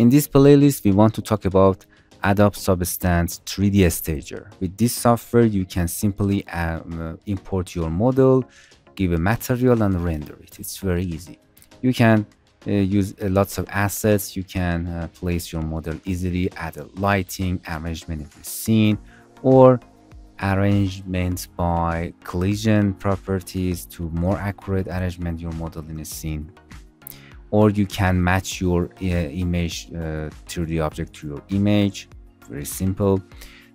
In this playlist, we want to talk about Adobe Substance 3D Stager. With this software, you can simply import your model, give a material and render it. It's very easy. You can use lots of assets. You can place your model easily, add a lighting, arrangement of the scene, or arrangement by collision properties to more accurate arrangement your model in a scene. Or you can match your image 3D object to your image. Very simple.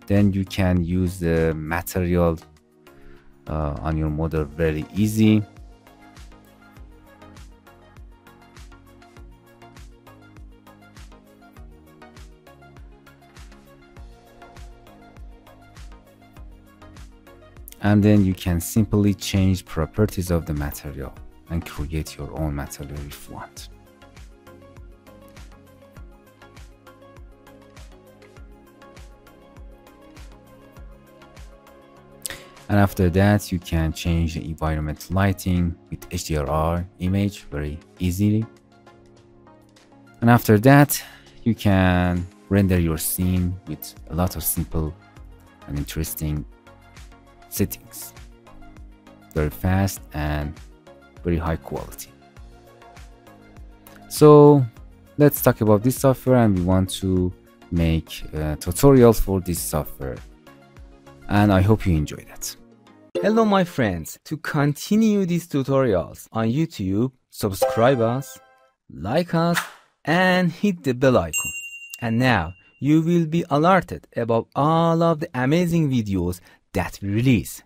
Then you can use the material on your model, very easy. And then you can simply change properties of the material and create your own material if you want. And after that, you can change the environment lighting with HDR image very easily. And after that, you can render your scene with a lot of simple and interesting settings, very fast and very high quality. So let's talk about this software, and we want to make tutorials for this software, and I hope you enjoy that. Hello my friends, to continue these tutorials on YouTube, subscribe us, like us, and hit the bell icon, and now you will be alerted about all of the amazing videos that we release.